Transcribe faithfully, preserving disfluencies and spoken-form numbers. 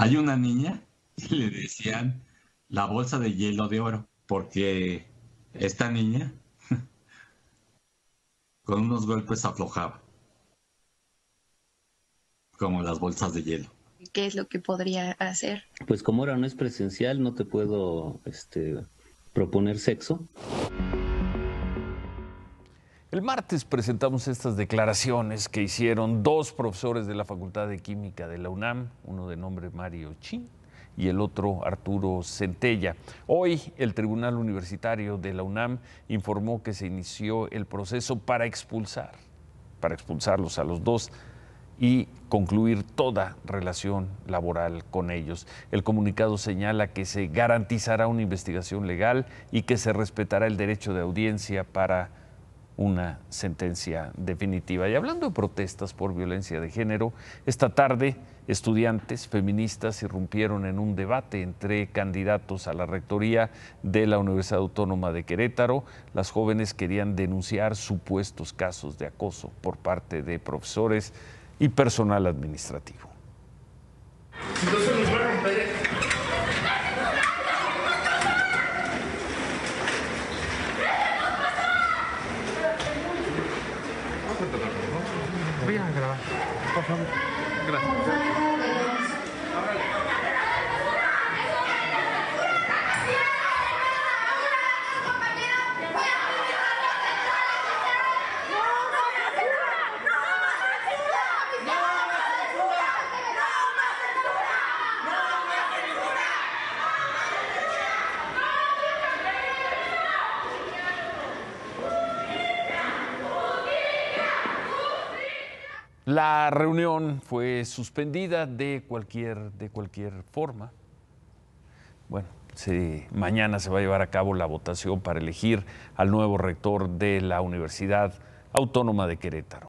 Hay una niña que le decían la bolsa de hielo de oro, porque esta niña con unos golpes aflojaba, como las bolsas de hielo. ¿Qué es lo que podría hacer? Pues como ahora no es presencial, no te puedo este, proponer sexo. El martes presentamos estas declaraciones que hicieron dos profesores de la Facultad de Química de la UNAM, uno de nombre Mario Chin y el otro Arturo Centella. Hoy el Tribunal Universitario de la UNAM informó que se inició el proceso para expulsar, para expulsarlos a los dos y concluir toda relación laboral con ellos. El comunicado señala que se garantizará una investigación legal y que se respetará el derecho de audiencia para una sentencia definitiva. Y hablando de protestas por violencia de género, esta tarde estudiantes feministas irrumpieron en un debate entre candidatos a la rectoría de la Universidad Autónoma de Querétaro. Las jóvenes querían denunciar supuestos casos de acoso por parte de profesores y personal administrativo. Entonces nos va a romper. Por favor. Gracias. La reunión fue suspendida de cualquier, de cualquier forma. Bueno, se, mañana se va a llevar a cabo la votación para elegir al nuevo rector de la Universidad Autónoma de Querétaro.